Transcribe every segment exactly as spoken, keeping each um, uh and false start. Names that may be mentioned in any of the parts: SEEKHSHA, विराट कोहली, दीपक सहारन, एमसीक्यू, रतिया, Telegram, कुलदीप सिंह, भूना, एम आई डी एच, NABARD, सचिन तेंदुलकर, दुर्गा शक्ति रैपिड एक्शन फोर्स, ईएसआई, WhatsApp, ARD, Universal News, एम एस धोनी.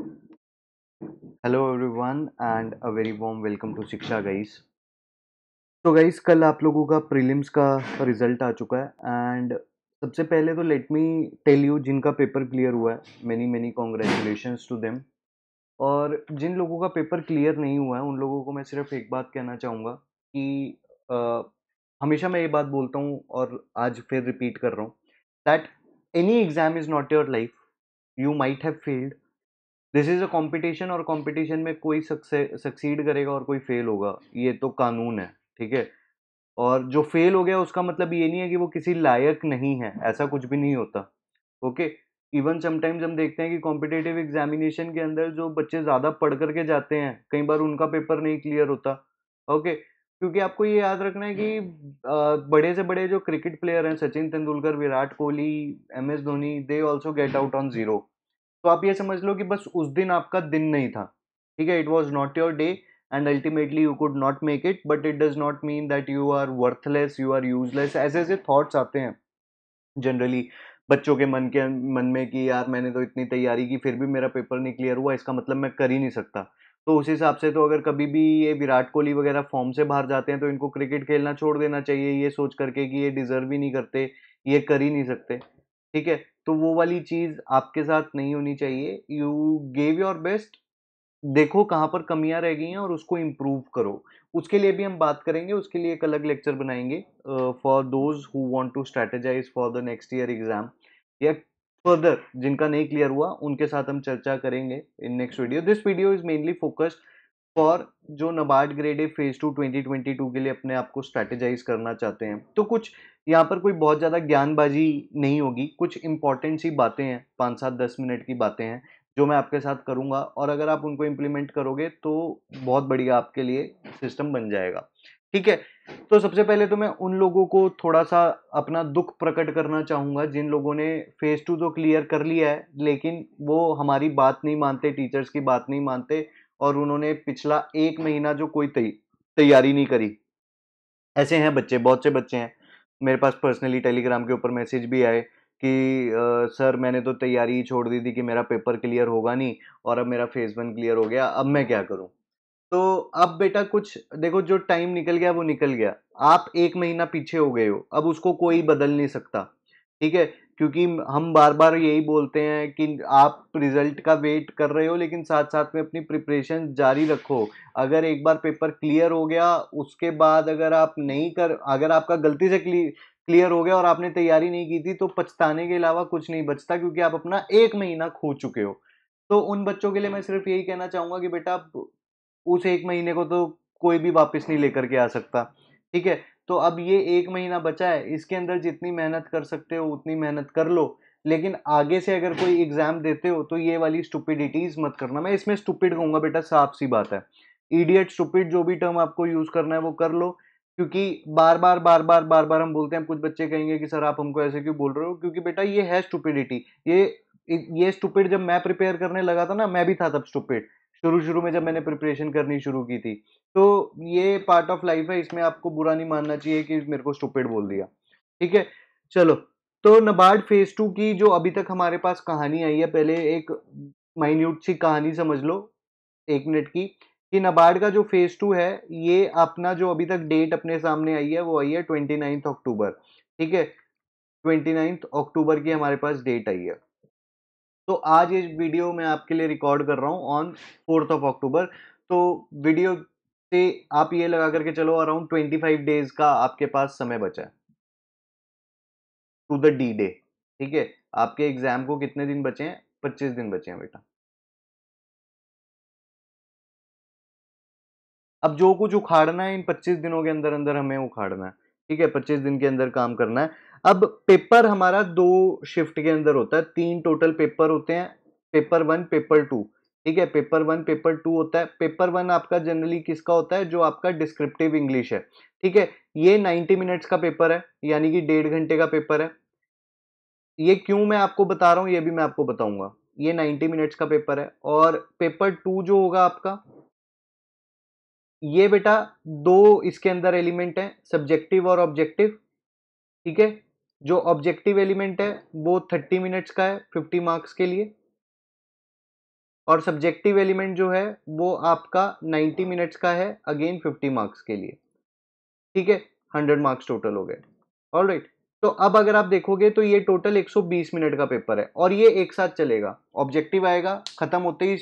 Hello everyone and a very warm welcome to Shiksha guys. तो guys कल आप लोगों का प्रीलिम्स का रिजल्ट आ चुका है एंड सबसे पहले तो लेट मी टेल यू जिनका पेपर क्लियर हुआ है many many congratulations to them. और जिन लोगों का पेपर क्लियर नहीं हुआ है उन लोगों को मैं सिर्फ एक बात कहना चाहूँगा कि आ, हमेशा मैं ये बात बोलता हूँ और आज फिर रिपीट कर रहा हूँ that any exam is not your life, you might have failed, this is a competition. और कॉम्पिटिशन में कोई सक्सीड करेगा और कोई फेल होगा, ये तो कानून है, ठीक है। और जो फेल हो गया उसका मतलब ये नहीं है कि वो किसी लायक नहीं है, ऐसा कुछ भी नहीं होता, ओके। इवन समटाइम्स हम देखते हैं कि कॉम्पिटेटिव एग्जामिनेशन के अंदर जो बच्चे ज़्यादा पढ़ करके जाते हैं कई बार उनका पेपर नहीं क्लियर होता, ओके। क्योंकि आपको ये याद रखना है कि बड़े से बड़े जो क्रिकेट प्लेयर हैं, सचिन तेंदुलकर, विराट कोहली, एम एस धोनी, they also get out on zero. तो आप ये समझ लो कि बस उस दिन आपका दिन नहीं था, ठीक है। It was not your day and ultimately you could not make it, but it does not mean that you are worthless, you are useless. ऐसे ऐसे थॉट्स आते हैं जनरली बच्चों के मन के मन में कि यार मैंने तो इतनी तैयारी की फिर भी मेरा पेपर नहीं क्लियर हुआ, इसका मतलब मैं कर ही नहीं सकता। तो उस हिसाब से तो अगर कभी भी ये विराट कोहली वगैरह फॉर्म से बाहर जाते हैं तो इनको क्रिकेट खेलना छोड़ देना चाहिए, ये सोच करके कि ये डिजर्व ही नहीं करते, ये कर ही नहीं सकते, ठीक है। तो वो वाली चीज़ आपके साथ नहीं होनी चाहिए। यू गेव योर बेस्ट, देखो कहाँ पर कमियाँ रह गई हैं और उसको इम्प्रूव करो। उसके लिए भी हम बात करेंगे, उसके लिए एक अलग लेक्चर बनाएंगे for those who want to strategize for the next year exam या फर्दर। जिनका नहीं क्लियर हुआ उनके साथ हम चर्चा करेंगे in next video. This video is mainly focused for जो NABARD grade A phase two twenty twenty two के लिए अपने आप को स्ट्रेटेजाइज करना चाहते हैं। तो कुछ यहाँ पर कोई बहुत ज़्यादा ज्ञानबाजी नहीं होगी, कुछ इंपॉर्टेंट सी बातें हैं, पाँच सात दस मिनट की बातें हैं जो मैं आपके साथ करूँगा और अगर आप उनको इम्प्लीमेंट करोगे तो बहुत बढ़िया आपके लिए सिस्टम बन जाएगा, ठीक है। तो सबसे पहले तो मैं उन लोगों को थोड़ा सा अपना दुख प्रकट करना चाहूँगा जिन लोगों ने फेज़ टू तो क्लियर कर लिया है लेकिन वो हमारी बात नहीं मानते, टीचर्स की बात नहीं मानते और उन्होंने पिछला एक महीना जो कोई तैयारी नहीं करी। ऐसे हैं बच्चे, बहुत से बच्चे हैं मेरे पास पर्सनली टेलीग्राम के ऊपर मैसेज भी आए कि आ, सर मैंने तो तैयारी छोड़ दी थी कि मेरा पेपर क्लियर होगा नहीं और अब मेरा फेज़ वन क्लियर हो गया, अब मैं क्या करूं। तो अब बेटा कुछ देखो, जो टाइम निकल गया वो निकल गया, आप एक महीना पीछे हो गए हो, अब उसको कोई बदल नहीं सकता, ठीक है। क्योंकि हम बार बार यही बोलते हैं कि आप रिज़ल्ट का वेट कर रहे हो लेकिन साथ साथ में अपनी प्रिपरेशन जारी रखो। अगर एक बार पेपर क्लियर हो गया उसके बाद अगर आप नहीं कर अगर आपका गलती से क्लियर हो गया और आपने तैयारी नहीं की थी तो पछताने के अलावा कुछ नहीं बचता, क्योंकि आप अपना एक महीना खो चुके हो। तो उन बच्चों के लिए मैं सिर्फ यही कहना चाहूँगा कि बेटा उस एक महीने को तो कोई भी वापस नहीं लेकर के आ सकता, ठीक है। तो अब ये एक महीना बचा है, इसके अंदर जितनी मेहनत कर सकते हो उतनी मेहनत कर लो, लेकिन आगे से अगर कोई एग्ज़ाम देते हो तो ये वाली स्टुपिडिटीज़ मत करना। मैं इसमें स्टुपिड कहूँगा बेटा, साफ सी बात है, इडियट, स्टुपिड, जो भी टर्म आपको यूज़ करना है वो कर लो। क्योंकि बार बार बार बार बार बार हम बोलते हैं, कुछ बच्चे कहेंगे कि सर आप हमको ऐसे क्यों बोल रहे हो, क्योंकि बेटा ये है स्टुपिडिटी। ये ये स्टुपिड जब मैं प्रिपेयर करने लगा था ना, मैं भी था तब स्टुपिड, शुरू शुरू में जब मैंने प्रिपरेशन करनी शुरू की थी। तो ये पार्ट ऑफ लाइफ है, इसमें आपको बुरा नहीं मानना चाहिए कि मेरे को स्टुपिड बोल दिया, ठीक है। चलो तो नबार्ड फेज टू की जो अभी तक हमारे पास कहानी आई है, पहले एक माइन्यूट सी कहानी समझ लो एक मिनट की कि नबार्ड का जो फेज टू है ये अपना जो अभी तक डेट अपने सामने आई है वो आई है ट्वेंटी नाइन्थ अक्टूबर, ठीक है। ट्वेंटी नाइन्थ अक्टूबर की हमारे पास डेट आई है। तो आज इस वीडियो मैं आपके लिए रिकॉर्ड कर रहा हूँ ऑन फोर्थ ऑफ अक्टूबर। तो वीडियो से आप ये लगा करके चलो अराउंड ट्वेंटी फाइव डेज का आपके पास समय बचा है टू द डी डे, ठीक है। आपके एग्जाम को कितने दिन बचे हैं? पच्चीस दिन बचे हैं बेटा। अब जो कुछ उखाड़ना है इन पच्चीस दिनों के अंदर अंदर हमें उखाड़ना है, ठीक है। पच्चीस दिन के अंदर काम करना है। अब पेपर हमारा दो शिफ्ट के अंदर होता है, तीन टोटल पेपर होते हैं, पेपर वन, पेपर टू, ठीक है। पेपर वन पेपर टू होता है। पेपर वन आपका जनरली किसका होता है? जो आपका डिस्क्रिप्टिव इंग्लिश है, ठीक है। ये नब्बे मिनट्स का पेपर है, यानी कि डेढ़ घंटे का पेपर है। ये क्यों मैं आपको बता रहा हूँ ये भी मैं आपको बताऊँगा। ये नब्बे मिनट्स का पेपर है। और पेपर टू जो होगा आपका, ये बेटा दो इसके अंदर एलिमेंट हैं, सब्जेक्टिव और ऑब्जेक्टिव, ठीक है। जो ऑब्जेक्टिव एलिमेंट है वो तीस मिनट्स का है, पचास मार्क्स के लिए। और सब्जेक्टिव एलिमेंट जो है वो आपका नाइन्टी मिनट्स का है, अगेन फिफ्टी मार्क्स के लिए, ठीक है, हंड्रेड मार्क्स टोटल हो गए। ऑलराइट, तो अब अगर आप देखोगे तो ये टोटल एक सौ बीस मिनट का पेपर है और ये एक साथ चलेगा, ऑब्जेक्टिव आएगा, खत्म होते ही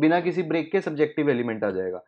बिना किसी ब्रेक के सब्जेक्टिव एलिमेंट आ जाएगा।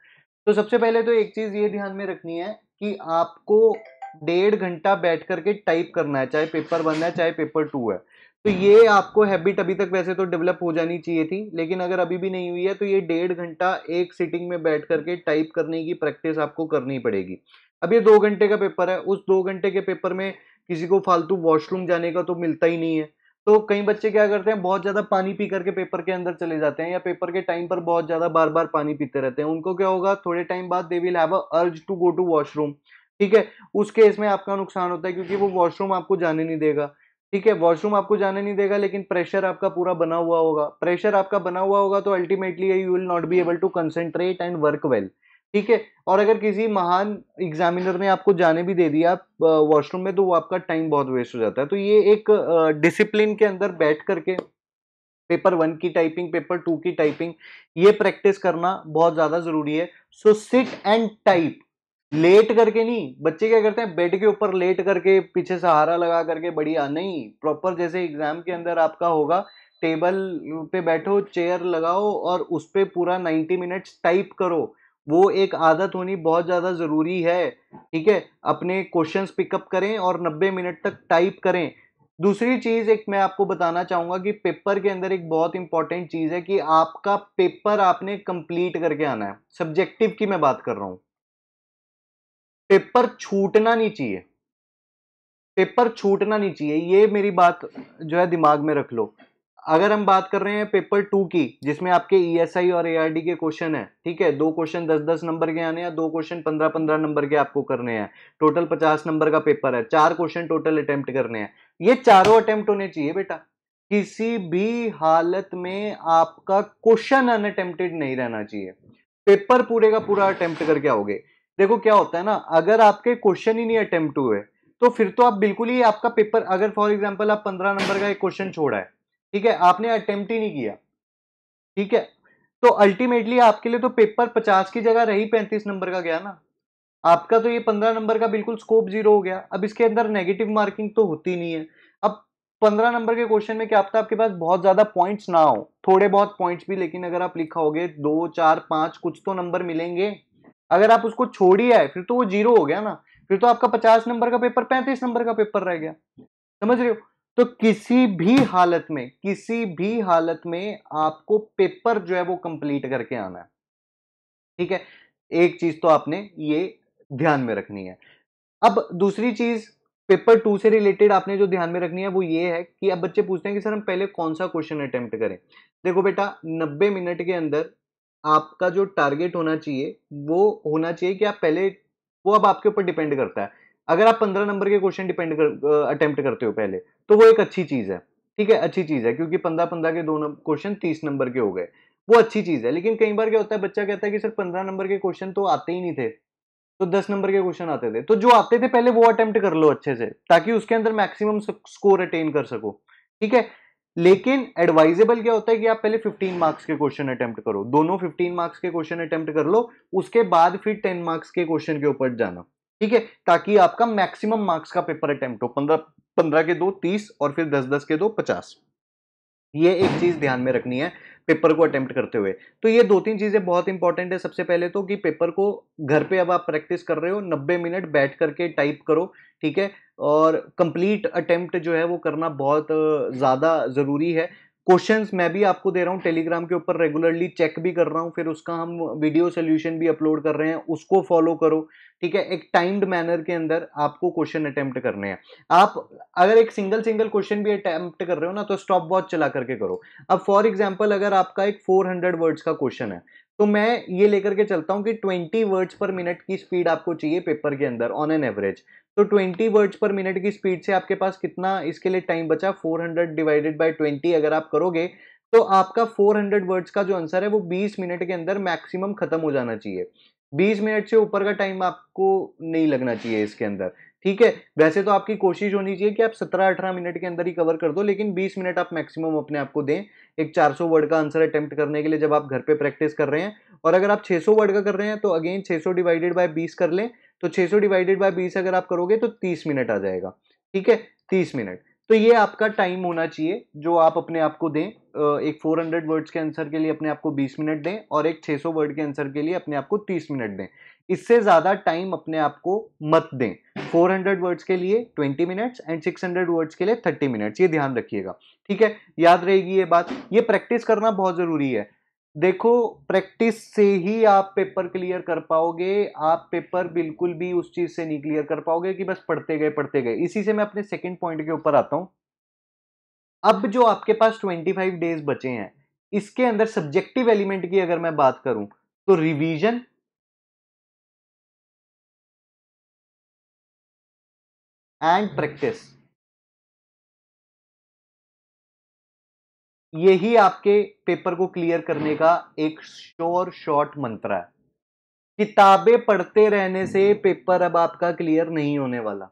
तो सबसे पहले तो एक चीज़ ये ध्यान में रखनी है कि आपको डेढ़ घंटा बैठ करके टाइप करना है, चाहे पेपर वन है चाहे पेपर टू है। तो ये आपको हैबिट अभी तक वैसे तो डेवलप हो जानी चाहिए थी, लेकिन अगर अभी भी नहीं हुई है तो ये डेढ़ घंटा एक सिटिंग में बैठ करके टाइप करने की प्रैक्टिस आपको करनी पड़ेगी। अब ये दो घंटे का पेपर है, उस दो घंटे के पेपर में किसी को फालतू वॉशरूम जाने का तो मिलता ही नहीं है। तो कई बच्चे क्या करते हैं, बहुत ज़्यादा पानी पी करके पेपर के अंदर चले जाते हैं या पेपर के टाइम पर बहुत ज़्यादा बार बार पानी पीते रहते हैं। उनको क्या होगा, थोड़े टाइम बाद they will have a urge to go to washroom, ठीक है, उस केस में आपका नुकसान होता है क्योंकि वो वॉशरूम आपको जाने नहीं देगा, ठीक है, वॉशरूम आपको जाने नहीं देगा, लेकिन प्रेशर आपका पूरा बना हुआ होगा। प्रेशर आपका बना हुआ होगा तो ultimately you will not be able to concentrate and work well, ठीक है। और अगर किसी महान एग्जामिनर ने आपको जाने भी दे दिया वॉशरूम में तो वो आपका टाइम बहुत वेस्ट हो जाता है। तो ये एक डिसिप्लिन के अंदर बैठ करके पेपर वन की टाइपिंग, पेपर टू की टाइपिंग, ये प्रैक्टिस करना बहुत ज़्यादा ज़रूरी है। So sit and type, late करके नहीं। बच्चे क्या करते हैं, बेड के ऊपर लेट करके पीछे सहारा लगा करके, बढ़िया नहीं, प्रॉपर जैसे एग्जाम के अंदर आपका होगा, टेबल पे बैठो, चेयर लगाओ और उस पर पूरा नाइन्टी मिनट्स टाइप करो। वो एक आदत होनी बहुत ज़्यादा ज़रूरी है, ठीक है। अपने क्वेश्चंस पिकअप करें और नब्बे मिनट तक टाइप करें। दूसरी चीज़ एक मैं आपको बताना चाहूँगा कि पेपर के अंदर एक बहुत इंपॉर्टेंट चीज़ है कि आपका पेपर आपने कंप्लीट करके आना है। सब्जेक्टिव की मैं बात कर रहा हूँ, पेपर छूटना नहीं चाहिए, पेपर छूटना नहीं चाहिए, ये मेरी बात जो है दिमाग में रख लो। अगर हम बात कर रहे हैं पेपर टू की, जिसमें आपके ई एस आई और ए आर डी के क्वेश्चन है, ठीक है, दो क्वेश्चन दस दस नंबर के आने हैं, दो क्वेश्चन पंद्रह पंद्रह नंबर के आपको करने हैं, टोटल पचास नंबर का पेपर है, चार क्वेश्चन टोटल अटैम्प्ट करने हैं। ये चारों अटैम्प्ट होने चाहिए बेटा, किसी भी हालत में आपका क्वेश्चन अनअटैम्प्टेड नहीं रहना चाहिए, पेपर पूरे का पूरा अटैम्प्ट करके आओगे। देखो क्या होता है ना, अगर आपके क्वेश्चन ही नहीं अटेम्प्ट हुए तो फिर तो आप बिल्कुल ही आपका पेपर, अगर फॉर एग्जांपल आप पंद्रह नंबर का एक क्वेश्चन छोड़ा है, ठीक है, आपने अटेम्प्ट ही नहीं किया, ठीक है, तो अल्टीमेटली आपके लिए तो पेपर पचास की जगह रही पैंतीस नंबर का गया ना आपका, तो ये पंद्रह नंबर का बिल्कुल स्कोप जीरो हो गया। अब इसके अंदर नेगेटिव मार्किंग तो होती नहीं है। अब पंद्रह नंबर के क्वेश्चन में क्या होता है, आपके पास बहुत ज़्यादा पॉइंट्स ना हो, थोड़े बहुत पॉइंट्स भी, लेकिन अगर आप लिखा होगे दो चार पाँच कुछ तो नंबर मिलेंगे। अगर आप उसको छोड़ ही आए फिर तो वो जीरो हो गया ना, फिर तो आपका पचास नंबर का पेपर पैंतीस नंबर का पेपर रह गया, समझ रहे हो। तो किसी भी हालत में, किसी भी हालत में आपको पेपर जो है वो कंप्लीट करके आना है, ठीक है, एक चीज तो आपने ये ध्यान में रखनी है। अब दूसरी चीज पेपर टू से रिलेटेड आपने जो ध्यान में रखनी है वो ये है कि अब बच्चे पूछते हैं कि सर हम पहले कौन सा क्वेश्चन अटेम्प्ट करें। देखो बेटा, नब्बे मिनट के अंदर आपका जो टारगेट होना चाहिए वो होना चाहिए कि आप पहले, वो अब आपके ऊपर डिपेंड करता है, अगर आप पंद्रह नंबर के क्वेश्चन डिपेंड कर अटेम्प्ट करते हो पहले तो वो एक अच्छी चीज़ है, ठीक है, अच्छी चीज़ है, क्योंकि पंद्रह पंद्रह के दो क्वेश्चन तीस नंबर के हो गए, वो अच्छी चीज़ है। लेकिन कई बार क्या होता है, बच्चा कहता है कि सर पंद्रह नंबर के क्वेश्चन तो आते ही नहीं थे, तो दस नंबर के क्वेश्चन आते थे, तो जो आते थे पहले वो अटेम्प्ट कर लो अच्छे से, ताकि उसके अंदर मैक्सिमम स्कोर अटेन कर सको, ठीक है। लेकिन एडवाइजेबल क्या होता है कि आप पहले पंद्रह मार्क्स के क्वेश्चन अटेम्प्ट करो, दोनों पंद्रह मार्क्स के क्वेश्चन अटेम्प्ट कर लो, उसके बाद फिर दस मार्क्स के क्वेश्चन के ऊपर जाना, ठीक है, ताकि आपका मैक्सिमम मार्क्स का पेपर अटेम्प्ट हो। पंद्रह पंद्रह के दो तीस और फिर दस दस के दो पचास, ये एक चीज ध्यान में रखनी है पेपर को अटेम्प्ट करते हुए। तो ये दो तीन चीजें बहुत इंपॉर्टेंट है। सबसे पहले तो कि पेपर को घर पे अब आप प्रैक्टिस कर रहे हो, नब्बे मिनट बैठ करके टाइप करो, ठीक है, और कंप्लीट अटेम्प्ट जो है वो करना बहुत ज़्यादा ज़रूरी है। क्वेश्चंस मैं भी आपको दे रहा हूँ टेलीग्राम के ऊपर, रेगुलरली चेक भी कर रहा हूँ, फिर उसका हम वीडियो सोल्यूशन भी अपलोड कर रहे हैं, उसको फॉलो करो, ठीक है। एक टाइम्ड मैनर के अंदर आपको क्वेश्चन अटेम्प्ट करने हैं। आप अगर एक सिंगल सिंगल क्वेश्चन भी अटेम्प्ट कर रहे हो ना तो स्टॉप वॉच चला करके करो। अब फॉर एग्जाम्पल अगर आपका एक फोर हंड्रेड वर्ड्स का क्वेश्चन है तो मैं ये लेकर के चलता हूँ कि ट्वेंटी वर्ड्स पर मिनट की स्पीड आपको चाहिए पेपर के अंदर ऑन एन एवरेज। तो ट्वेंटी वर्ड्स पर मिनट की स्पीड से आपके पास कितना इसके लिए टाइम बचा, four hundred divided by twenty अगर आप करोगे तो आपका फोर हंड्रेड वर्ड्स का जो आंसर है वो बीस मिनट के अंदर मैक्सिमम खत्म हो जाना चाहिए। बीस मिनट से ऊपर का टाइम आपको नहीं लगना चाहिए इसके अंदर, ठीक है। वैसे तो आपकी कोशिश होनी चाहिए कि आप सत्रह अठारह मिनट के अंदर ही कवर कर दो, लेकिन बीस मिनट आप मैक्सिमम अपने आप को दें एक चार सौ वर्ड का आंसर अटेम्प्ट करने के लिए जब आप घर पे प्रैक्टिस कर रहे हैं। और अगर आप छह सौ वर्ड का कर रहे हैं तो अगेन छह सौ डिवाइडेड बाय बीस कर लें, तो छह सौ डिवाइडेड बाय बीस अगर आप करोगे तो तीस मिनट आ जाएगा, ठीक है, तीस मिनट। तो ये आपका टाइम होना चाहिए जो आप अपने आप को दें, एक चार सौ वर्ड्स के आंसर के लिए अपने आप को बीस मिनट दें और एक छह सौ वर्ड के आंसर के लिए अपने आप को तीस मिनट दें। इससे ज़्यादा टाइम अपने आप को मत दें। चार सौ वर्ड्स के लिए बीस मिनट्स एंड छह सौ वर्ड्स के लिए तीस मिनट्स, ये ध्यान रखिएगा, ठीक है, याद रहेगी ये बात। ये प्रैक्टिस करना बहुत ज़रूरी है। देखो, प्रैक्टिस से ही आप पेपर क्लियर कर पाओगे। आप पेपर बिल्कुल भी उस चीज़ से नहीं क्लियर कर पाओगे कि बस पढ़ते गए पढ़ते गए। इसी से मैं अपने सेकेंड पॉइंट के ऊपर आता हूँ। अब जो आपके पास पच्चीस डेज बचे हैं, इसके अंदर सब्जेक्टिव एलिमेंट की अगर मैं बात करूं तो रिवीजन, एंड प्रैक्टिस, यही आपके पेपर को क्लियर करने का एक श्योर शॉट मंत्र है। किताबें पढ़ते रहने से पेपर अब आपका क्लियर नहीं होने वाला,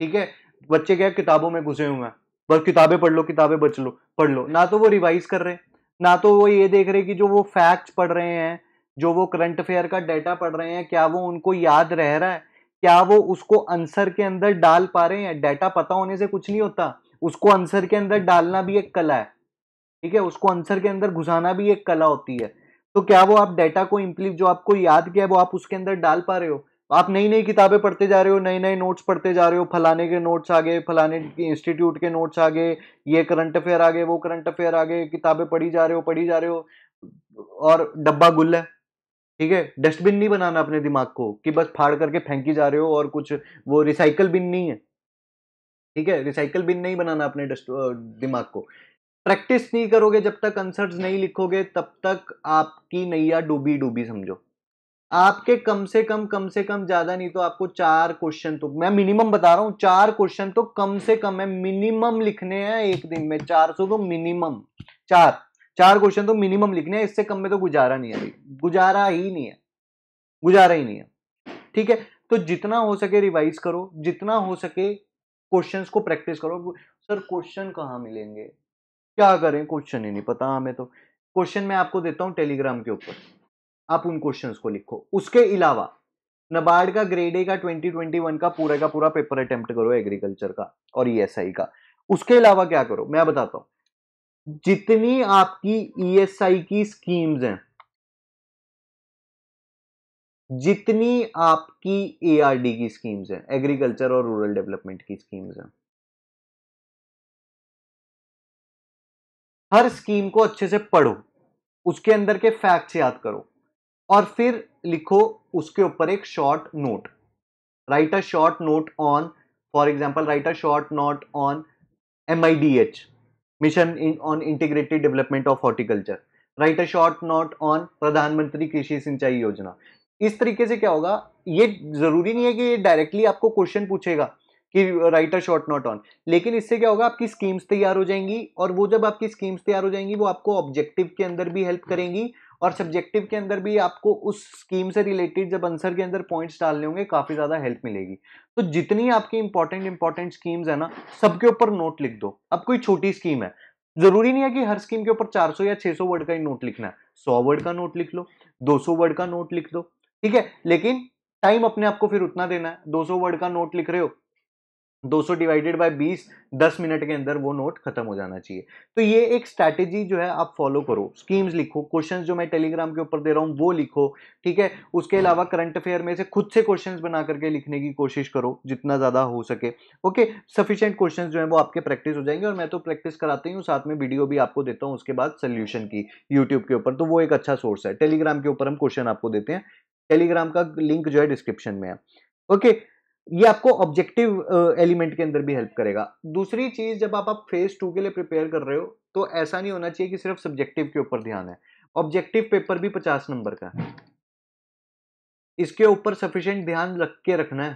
ठीक है। बच्चे क्या किताबों में घुसे हुए हैं, बस किताबें पढ़ लो, किताबें बच लो, पढ़ लो, ना तो वो रिवाइज कर रहे हैं, ना तो वो ये देख रहे कि जो वो फैक्ट्स पढ़ रहे हैं, जो वो करंट अफेयर का डाटा पढ़ रहे हैं, क्या वो उनको याद रह रहा है, क्या वो उसको आंसर के अंदर डाल पा रहे हैं। डाटा पता होने से कुछ नहीं होता, उसको आंसर के अंदर डालना भी एक कला है, ठीक है, उसको आंसर के अंदर घुसाना भी एक कला होती है। तो क्या वो आप डाटा को इम्प्लीमेंट, जो आपको याद किया है, वो आप उसके अंदर डाल पा रहे हो। आप नई नई किताबें पढ़ते जा रहे हो, नए नए नोट्स पढ़ते जा रहे हो, फलाने के नोट्स आ गए, फलाने इंस्टीट्यूट के नोट्स आ गए, ये करंट अफेयर आ गए, वो करंट अफेयर आ गए, किताबें पढ़ी जा रहे हो पढ़ी जा रहे हो और डब्बा गुल है, ठीक है। डस्टबिन नहीं बनाना अपने दिमाग को कि बस फाड़ करके फेंकी जा रहे हो, और कुछ वो रिसाइकल बिन नहीं है, ठीक है, रिसाइकल बिन नहीं बनाना अपने डस्ट दिमाग को। प्रैक्टिस नहीं करोगे, जब तक आंसर्स नहीं लिखोगे, तब तक आपकी नैया डूबी डूबी समझो। आपके कम से कम कम से कम ज्यादा नहीं तो आपको चार क्वेश्चन तो, मैं मिनिमम बता रहा हूं, चार क्वेश्चन तो कम से कम है, मिनिमम लिखने हैं एक दिन में। चार सौ तो मिनिमम, चार चार क्वेश्चन तो मिनिमम लिखने हैं, इससे कम में तो गुजारा नहीं है, गुजारा ही नहीं है, गुजारा ही नहीं है, ठीक है। तो जितना हो सके रिवाइज करो, जितना हो सके क्वेश्चन को प्रैक्टिस करो। सर क्वेश्चन कहाँ मिलेंगे, क्या करें, क्वेश्चन ही नहीं पता हमें। तो क्वेश्चन मैं आपको देता हूँ टेलीग्राम के ऊपर, आप उन क्वेश्चंस को लिखो। उसके अलावा नबार्ड का ग्रेड ए का ट्वेंटी ट्वेंटी वन का पूरा का पूरा पेपर अटेम्प्ट करो, एग्रीकल्चर का और ईएसआई का। उसके अलावा क्या करो, मैं बताता हूं, जितनी आपकी ईएसआई की स्कीम्स हैं, जितनी आपकी एआरडी की स्कीम्स हैं, एग्रीकल्चर और रूरल डेवलपमेंट की स्कीम्स हैं, हर स्कीम को अच्छे से पढ़ो, उसके अंदर के फैक्ट्स याद करो और फिर लिखो उसके ऊपर एक short note. Write a short note on, for example, write a short note on एम आई डी एच, mission on integrated development of horticulture, write a short note on प्रधानमंत्री कृषि सिंचाई योजना। इस तरीके से क्या होगा, ये जरूरी नहीं है कि ये डायरेक्टली आपको क्वेश्चन पूछेगा कि write a short note on, लेकिन इससे क्या होगा, आपकी स्कीम्स तैयार हो जाएंगी, और वो जब आपकी स्कीम्स तैयार हो जाएंगी वो आपको ऑब्जेक्टिव के अंदर भी हेल्प करेंगी, और सब्जेक्टिव के अंदर भी आपको उस स्कीम से रिलेटेड जब आंसर के अंदर पॉइंट्स डालने होंगे काफ़ी ज़्यादा हेल्प मिलेगी। तो जितनी आपकी इंपॉर्टेंट इंपॉर्टेंट स्कीम्स है ना, सबके ऊपर नोट लिख दो। अब कोई छोटी स्कीम है, जरूरी नहीं है कि हर स्कीम के ऊपर चार सौ या छह सौ वर्ड का ही नोट लिखना है, सौ वर्ड का नोट लिख लो, दो सौ वर्ड का नोट लिख दो, ठीक है, लेकिन टाइम अपने आपको फिर उतना देना है। दो सौ वर्ड का नोट लिख रहे हो, दो सौ डिवाइडेड बाय बीस, दस मिनट के अंदर वो नोट खत्म हो जाना चाहिए। तो ये एक स्ट्रैटेजी जो है आप फॉलो करो। स्कीम्स लिखो, क्वेश्चंस जो मैं टेलीग्राम के ऊपर दे रहा हूँ वो लिखो, ठीक है। उसके अलावा करंट अफेयर में से खुद से क्वेश्चंस बना करके लिखने की कोशिश करो जितना ज़्यादा हो सके, ओके। सफिशिएंट क्वेश्चंस जो है वो आपके प्रैक्टिस हो जाएंगे, और मैं तो प्रैक्टिस कराती हूँ, साथ में वीडियो भी आपको देता हूँ उसके बाद सोल्यूशन की यूट्यूब के ऊपर, तो वो एक अच्छा सोर्स है। टेलीग्राम के ऊपर हम क्वेश्चन आपको देते हैं, टेलीग्राम का लिंक जो है डिस्क्रिप्शन में है, ओके। ये आपको ऑब्जेक्टिव एलिमेंट uh, के अंदर भी हेल्प करेगा। दूसरी चीज़, जब आप आप फेज टू के लिए प्रिपेयर कर रहे हो तो ऐसा नहीं होना चाहिए कि सिर्फ सब्जेक्टिव के ऊपर ध्यान है। ऑब्जेक्टिव पेपर भी पचास नंबर का है, इसके ऊपर सफिशिएंट ध्यान रख के रखना है,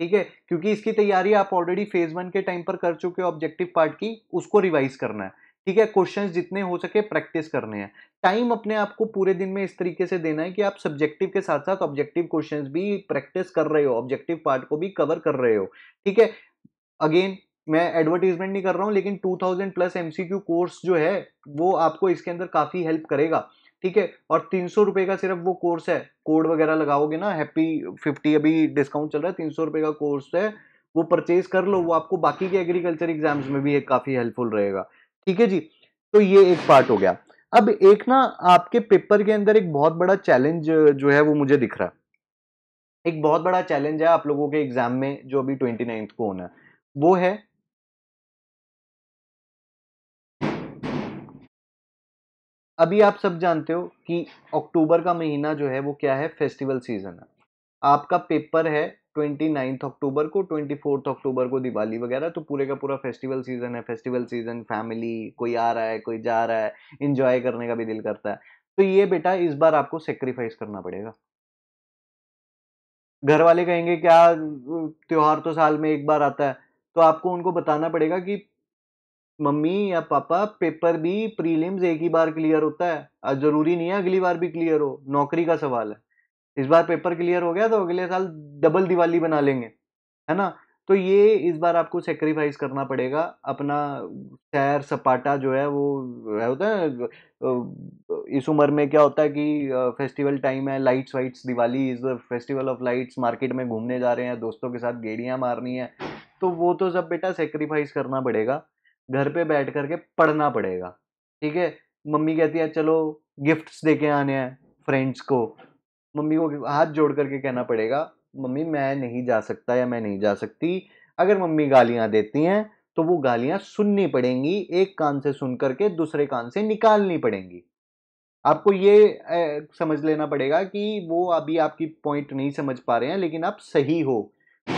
ठीक है, क्योंकि इसकी तैयारी आप ऑलरेडी फेज वन के टाइम पर कर चुके हो ऑब्जेक्टिव पार्ट की, उसको रिवाइज करना है, ठीक है, क्वेश्चंस जितने हो सके प्रैक्टिस करने हैं। टाइम अपने आप को पूरे दिन में इस तरीके से देना है कि आप सब्जेक्टिव के साथ साथ ऑब्जेक्टिव क्वेश्चंस भी प्रैक्टिस कर रहे हो, ऑब्जेक्टिव पार्ट को भी कवर कर रहे हो। ठीक है, अगेन मैं एडवर्टीजमेंट नहीं कर रहा हूँ, लेकिन two thousand plus एमसीक्यू course जो है वो आपको इसके अंदर काफ़ी हेल्प करेगा। ठीक है, और तीन सौ रुपये का सिर्फ वो कोर्स है, कोड वगैरह लगाओगे ना, हैप्पी फिफ्टी अभी डिस्काउंट चल रहा है, तीन सौ रुपये का कोर्स है, वो परचेज कर लो, वो आपको बाकी के एग्रीकल्चर एग्जाम्स में भी एक काफ़ी हेल्पफुल रहेगा। ठीक है जी, तो ये एक पार्ट हो गया। अब एक ना आपके पेपर के अंदर एक बहुत बड़ा चैलेंज जो है वो मुझे दिख रहा है, एक बहुत बड़ा चैलेंज है आप लोगों के एग्जाम में जो अभी ट्वेंटी नाइन्थ को होना है, वो है अभी आप सब जानते हो कि अक्टूबर का महीना जो है वो क्या है, फेस्टिवल सीजन है। आपका पेपर है ट्वेंटी नाइन्थ अक्टूबर को, ट्वेंटी फोर्थ अक्टूबर को दिवाली वगैरह, तो पूरे का पूरा फेस्टिवल सीज़न है। फेस्टिवल सीज़न, फैमिली, कोई आ रहा है कोई जा रहा है, एंजॉय करने का भी दिल करता है, तो ये बेटा इस बार आपको सेक्रीफाइस करना पड़ेगा। घर वाले कहेंगे क्या त्योहार तो साल में एक बार आता है, तो आपको उनको बताना पड़ेगा कि मम्मी या पापा पेपर भी, प्रीलिम्स एक ही बार क्लियर होता है, ज़रूरी नहीं है अगली बार भी क्लियर हो, नौकरी का सवाल है, इस बार पेपर क्लियर हो गया तो अगले साल डबल दिवाली बना लेंगे, है ना। तो ये इस बार आपको सेक्रीफाइस करना पड़ेगा, अपना सैर सपाटा जो है वो होता है इस उम्र में, क्या होता है कि फेस्टिवल टाइम है, लाइट्स वाइट्स, Diwali is the festival of lights, market में घूमने जा रहे हैं, दोस्तों के साथ गेड़ियाँ मारनी है, तो वो तो सब बेटा सेक्रीफाइस करना पड़ेगा, घर पर बैठ करके पढ़ना पड़ेगा। ठीक है, मम्मी कहती है चलो गिफ्ट्स दे के आने हैं फ्रेंड्स को, मम्मी को हाथ जोड़ करके कहना पड़ेगा मम्मी मैं नहीं जा सकता या मैं नहीं जा सकती। अगर मम्मी गालियाँ देती हैं तो वो गालियाँ सुननी पड़ेंगी, एक कान से सुन करके दूसरे कान से निकालनी पड़ेंगी। आपको ये ए, समझ लेना पड़ेगा कि वो अभी आपकी पॉइंट नहीं समझ पा रहे हैं, लेकिन आप सही हो,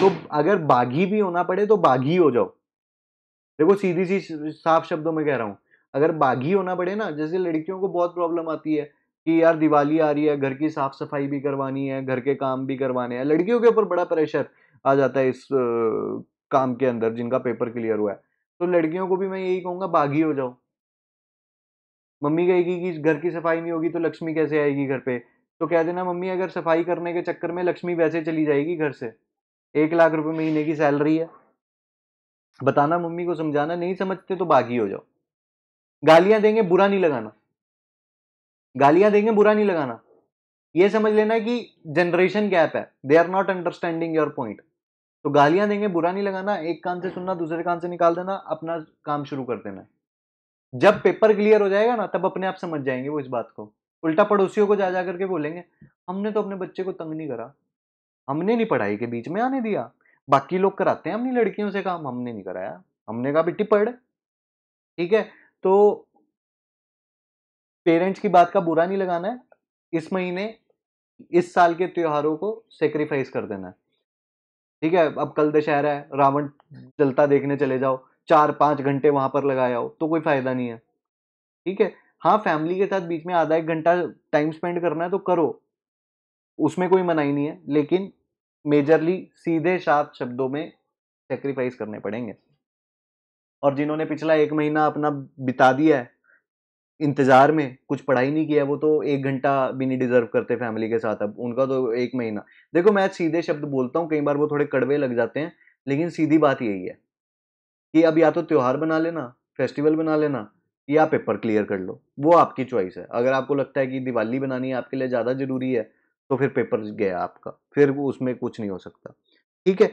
तो अगर बागी भी होना पड़े तो बागी हो जाओ। देखो सीधी सी साफ शब्दों में कह रहा हूँ, अगर बागी होना पड़े ना, जैसे लड़कियों को बहुत प्रॉब्लम आती है कि यार दिवाली आ रही है, घर की साफ सफाई भी करवानी है, घर के काम भी करवाने हैं, लड़कियों के ऊपर बड़ा प्रेशर आ जाता है इस आ, काम के अंदर जिनका पेपर क्लियर हुआ है, तो लड़कियों को भी मैं यही कहूँगा बागी हो जाओ। मम्मी कहेगी कि घर की सफाई नहीं होगी तो लक्ष्मी कैसे आएगी घर पे, तो कह देना मम्मी अगर सफाई करने के चक्कर में लक्ष्मी वैसे चली जाएगी घर से, एक लाख रुपये महीने की सैलरी है। बताना मम्मी को, समझाना, नहीं समझते तो बागी हो जाओ। गालियाँ देंगे बुरा नहीं लगाना, गालियां देंगे बुरा नहीं लगाना, ये समझ लेना कि जनरेशन गैप है, they are not understanding your point, तो गालियां देंगे बुरा नहीं लगाना, एक कान से सुनना दूसरे कान से निकाल देना, अपना काम शुरू कर देना। जब पेपर क्लियर हो जाएगा ना तब अपने आप समझ जाएंगे वो इस बात को। उल्टा पड़ोसियों को जा जा करके बोलेंगे हमने तो अपने बच्चे को तंग नहीं करा, हमने नहीं पढ़ाई के बीच में आने दिया, बाकी लोग कराते हैं अपनी लड़कियों से काम, हमने नहीं कराया, हमने कहा बेटी पढ़। ठीक है, तो पेरेंट्स की बात का बुरा नहीं लगाना है, इस महीने इस साल के त्योहारों को सेक्रीफाइस कर देना है। ठीक है, अब कल दशहरा है, रावण जलता देखने चले जाओ, चार पाँच घंटे वहाँ पर लगाया हो तो कोई फायदा नहीं है। ठीक है, हाँ फैमिली के साथ बीच में आधा एक घंटा टाइम स्पेंड करना है तो करो, उसमें कोई मनाही नहीं है, लेकिन मेजरली सीधे साफ शब्दों में सेक्रीफाइस करने पड़ेंगे। और जिन्होंने पिछला एक महीना अपना बिता दिया है इंतजार में, कुछ पढ़ाई नहीं किया, वो तो एक घंटा भी नहीं डिजर्व करते फैमिली के साथ, अब उनका तो एक महीना। देखो मैं सीधे शब्द बोलता हूँ, कई बार वो थोड़े कड़वे लग जाते हैं, लेकिन सीधी बात यही है कि अब या तो त्यौहार बना लेना, फेस्टिवल बना लेना, या पेपर क्लियर कर लो, वो आपकी चॉइस है। अगर आपको लगता है कि दिवाली बनानी आपके लिए ज़्यादा ज़रूरी है तो फिर पेपर गया आपका, फिर उसमें कुछ नहीं हो सकता। ठीक है,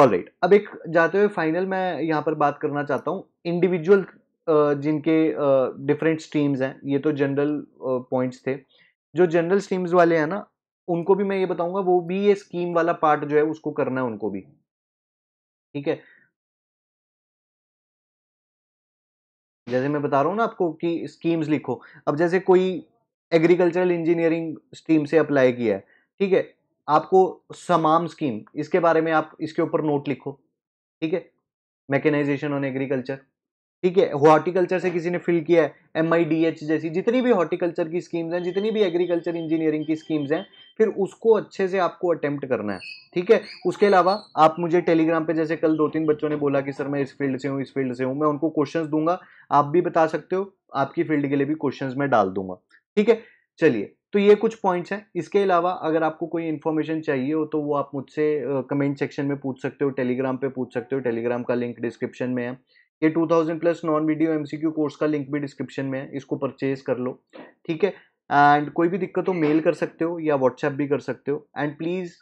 ऑल राइट। अब एक जाते हुए फाइनल मैं यहाँ पर बात करना चाहता हूँ, इंडिविजुअल जिनके डिफरेंट स्ट्रीम्स हैं, ये तो जनरल पॉइंट्स थे, जो जनरल स्ट्रीम्स वाले हैं ना उनको भी मैं ये बताऊंगा, वो भी ये स्कीम वाला पार्ट जो है उसको करना है उनको भी। ठीक है, जैसे मैं बता रहा हूँ ना आपको कि स्कीम्स लिखो, अब जैसे कोई एग्रीकल्चरल इंजीनियरिंग स्ट्रीम से अप्लाई किया है, ठीक है, आपको समाम स्कीम, इसके बारे में आप इसके ऊपर नोट लिखो। ठीक है, मैकेनाइजेशन ऑन एग्रीकल्चर, ठीक है, हॉर्टिकल्चर से किसी ने फिल किया है एम आई डी एच जैसी जितनी भी हॉर्टिकल्चर की स्कीम्स हैं, जितनी भी एग्रीकल्चर इंजीनियरिंग की स्कीम्स हैं, फिर उसको अच्छे से आपको अटेम्प्ट करना है। ठीक है, उसके अलावा आप मुझे टेलीग्राम पे, जैसे कल दो तीन बच्चों ने बोला कि सर मैं इस फील्ड से हूँ इस फील्ड से हूँ, मैं उनको क्वेश्चंस दूंगा, आप भी बता सकते हो, आपकी फील्ड के लिए भी क्वेश्चंस मैं डाल दूंगा। ठीक है, चलिए तो ये कुछ पॉइंट्स हैं। इसके अलावा अगर आपको कोई इन्फॉर्मेशन चाहिए हो तो वो आप मुझसे कमेंट सेक्शन में पूछ सकते हो, टेलीग्राम पे पूछ सकते हो, टेलीग्राम का लिंक डिस्क्रिप्शन में है। ये two thousand plus non video एमसीक्यू course का लिंक भी डिस्क्रिप्शन में है, इसको परचेज कर लो। ठीक है, एंड कोई भी दिक्कत हो मेल कर सकते हो या व्हाट्सएप भी कर सकते हो। एंड प्लीज़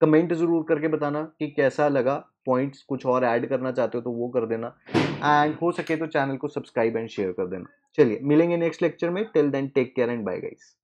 कमेंट ज़रूर करके बताना कि कैसा लगा, पॉइंट्स कुछ और ऐड करना चाहते हो तो वो कर देना, एंड हो सके तो चैनल को सब्सक्राइब एंड शेयर कर देना। चलिए मिलेंगे नेक्स्ट लेक्चर में, till then take care and bye guys.